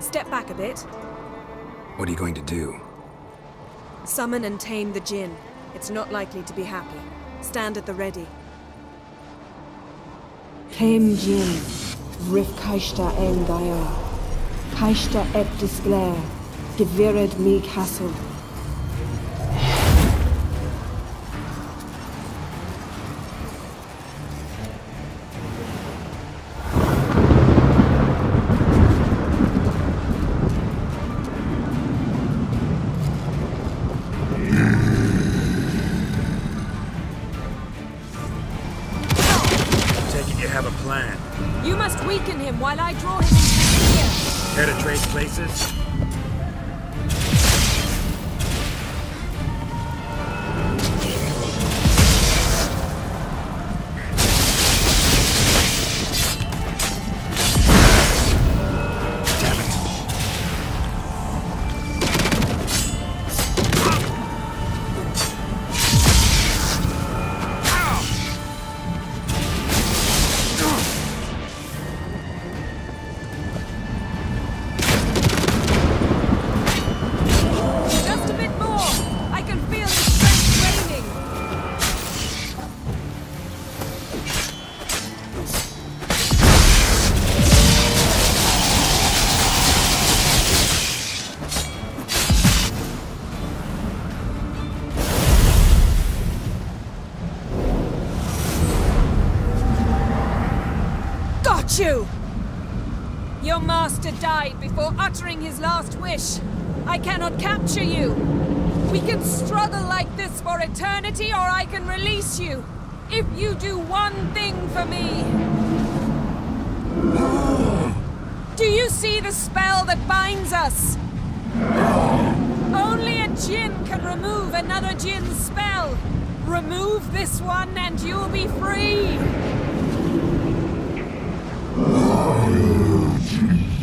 Step back a bit. What are you going to do? Summon and tame the Djinn. It's not likely to be happy. Stand at the ready. Tame Djinn. Rif kaishta en gaia. Kaishta et disglare. Gevired me castle. You have a plan. You must weaken him while I draw him here. Care to trade places? You! Your master died before uttering his last wish. I cannot capture you. We can struggle like this for eternity, or I can release you. If you do one thing for me. Do you see the spell that binds us? Only a Djinn can remove another Djinn's spell. Remove this one and you'll be free. Oh,